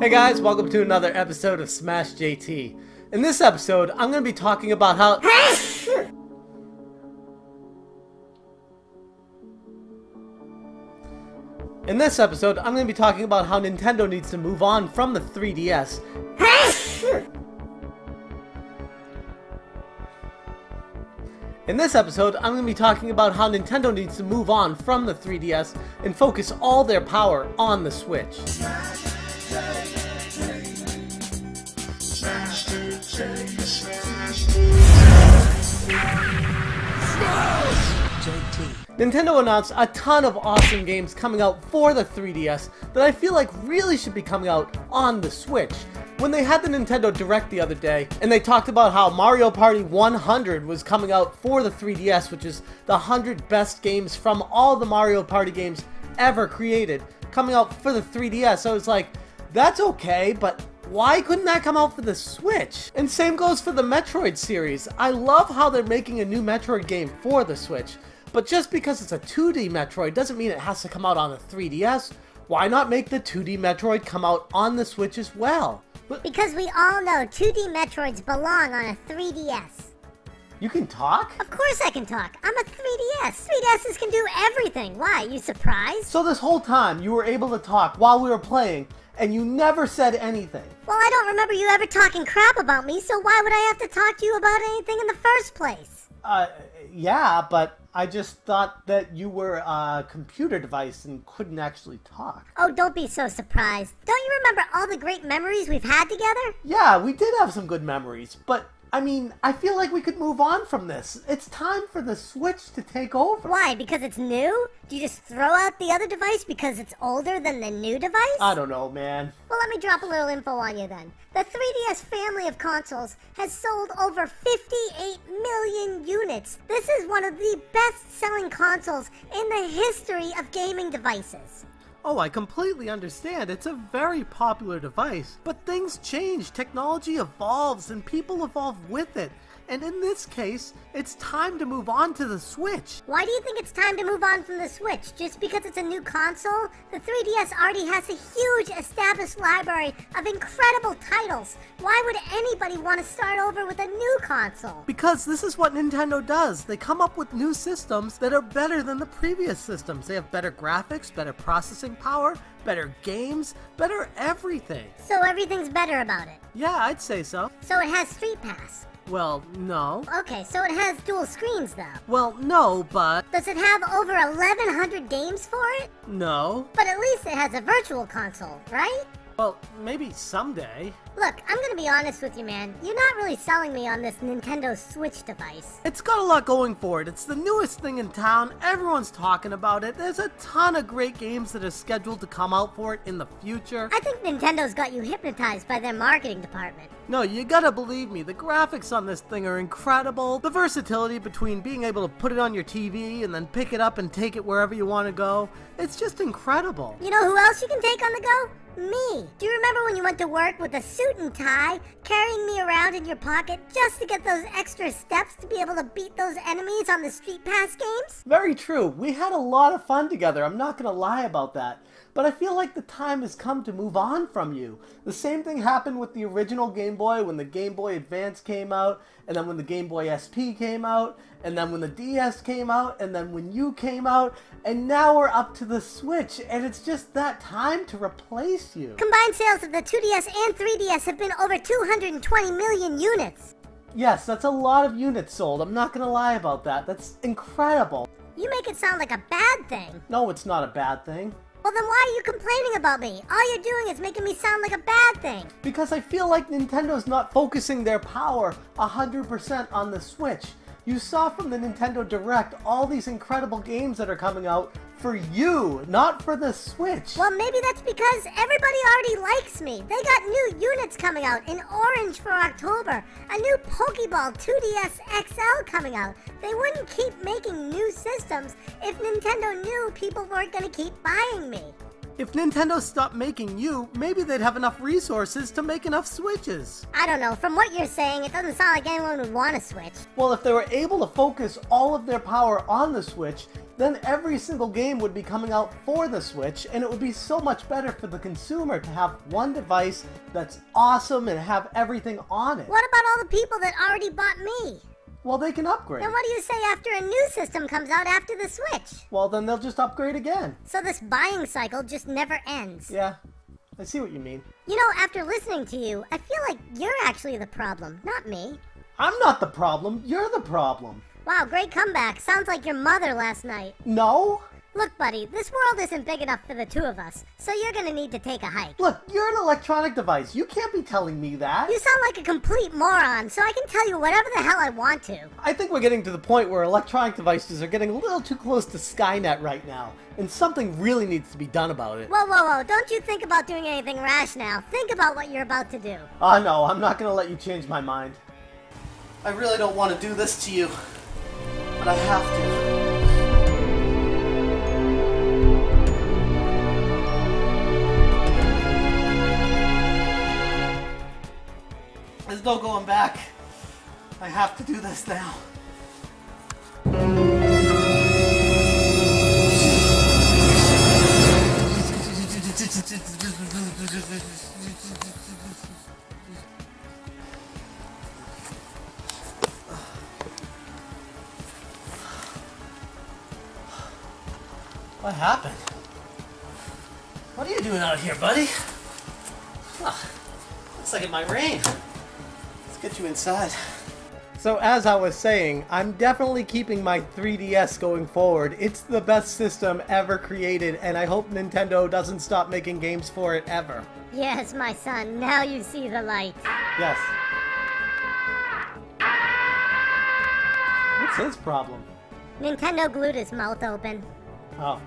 Hey guys, welcome to another episode of Smash JT. In this episode, I'm going to be talking about how... In this episode, I'm going to be talking about how Nintendo needs to move on from the 3DS. In this episode, I'm going to be talking about how Nintendo needs to move on from the 3DS and focus all their power on the Switch. Nintendo announced a ton of awesome games coming out for the 3DS that I feel like really should be coming out on the Switch. When they had the Nintendo Direct the other day, and they talked about how Mario Party 100 was coming out for the 3DS, which is the 100 best games from all the Mario Party games ever created, coming out for the 3DS, so it's like, that's okay, but why couldn't that come out for the Switch? And same goes for the Metroid series. I love how they're making a new Metroid game for the Switch, but just because it's a 2D Metroid doesn't mean it has to come out on the 3DS. Why not make the 2D Metroid come out on the Switch as well? Because we all know 2D Metroids belong on a 3DS. You can talk? Of course I can talk. I'm a 3DS. 3DSs can do everything. Why? You surprised? So this whole time you were able to talk while we were playing and you never said anything. Well, I don't remember you ever talking crap about me, so why would I have to talk to you about anything in the first place? Yeah, but I just thought that you were a computer device and couldn't actually talk. Oh, don't be so surprised. Don't you remember all the great memories we've had together? Yeah, we did have some good memories, but... I mean, I feel like we could move on from this. It's time for the Switch to take over. Why? Because it's new? Do you just throw out the other device because it's older than the new device? I don't know, man. Well, let me drop a little info on you then. The 3DS family of consoles has sold over 58 million units. This is one of the best-selling consoles in the history of gaming devices. Oh, I completely understand. It's a very popular device, but things change, technology evolves, and people evolve with it. And in this case, it's time to move on to the Switch. Why do you think it's time to move on from the Switch? Just because it's a new console? The 3DS already has a huge established library of incredible titles. Why would anybody want to start over with a new console? Because this is what Nintendo does. They come up with new systems that are better than the previous systems. They have better graphics, better processing power, better games, better everything. So everything's better about it? Yeah, I'd say so. So it has Street Pass. Well, no. Okay, so it has dual screens, though. Well, no, but... Does it have over 1,100 games for it? No. But at least it has a virtual console, right? Well, maybe someday. Look, I'm gonna be honest with you, man. You're not really selling me on this Nintendo Switch device. It's got a lot going for it. It's the newest thing in town. Everyone's talking about it. There's a ton of great games that are scheduled to come out for it in the future. I think Nintendo's got you hypnotized by their marketing department. No, you gotta believe me. The graphics on this thing are incredible. The versatility between being able to put it on your TV and then pick it up and take it wherever you want to go. It's just incredible. You know who else you can take on the go? Me. Do you remember when you went to work with a suit and tie, carrying me around in your pocket just to get those extra steps to be able to beat those enemies on the Street Pass games? Very true. We had a lot of fun together. I'm not going to lie about that. But I feel like the time has come to move on from you. The same thing happened with the original Game Boy when the Game Boy Advance came out, and then when the Game Boy SP came out, and then when the DS came out, and then when you came out, and now we're up to the Switch, and it's just that time to replace you. Combined sales of the 2DS and 3DS have been over 220 million units. Yes, that's a lot of units sold. I'm not gonna lie about that. That's incredible. You make it sound like a bad thing. No, it's not a bad thing. Well, then why are you complaining about me? All you're doing is making me sound like a bad thing. Because I feel like Nintendo's not focusing their power 100% on the Switch. You saw from the Nintendo Direct all these incredible games that are coming out for you, not for the Switch. Well, maybe that's because everybody already likes me. They got new units coming out in orange for October, a new Pokeball 2DS XL coming out. They wouldn't keep making new systems if Nintendo knew people weren't going to keep buying me. If Nintendo stopped making you, maybe they'd have enough resources to make enough Switches. I don't know. From what you're saying, it doesn't sound like anyone would want a Switch. Well, if they were able to focus all of their power on the Switch, then every single game would be coming out for the Switch, and it would be so much better for the consumer to have one device that's awesome and have everything on it. What about all the people that already bought me? Well, they can upgrade. Then what do you say after a new system comes out after the Switch? Well, then they'll just upgrade again. So this buying cycle just never ends. Yeah, I see what you mean. You know, after listening to you, I feel like you're actually the problem, not me. I'm not the problem. You're the problem. Wow, great comeback. Sounds like your mother last night. No. Look, buddy, this world isn't big enough for the two of us, so you're gonna need to take a hike. Look, you're an electronic device. You can't be telling me that. You sound like a complete moron, so I can tell you whatever the hell I want to. I think we're getting to the point where electronic devices are getting a little too close to Skynet right now, and something really needs to be done about it. Whoa, whoa, whoa, don't you think about doing anything rash now. Think about what you're about to do. Oh, no, I'm not gonna let you change my mind. I really don't want to do this to you, but I have to. There's no going back. I have to do this now. What happened? What are you doing out here, buddy? Huh. Looks like it might rain. Get you inside. So as I was saying, I'm definitely keeping my 3DS going forward. It's the best system ever created, and I hope Nintendo doesn't stop making games for it ever. Yes, my son, now you see the light. Yes. What's his problem? Nintendo glued his mouth open. Oh.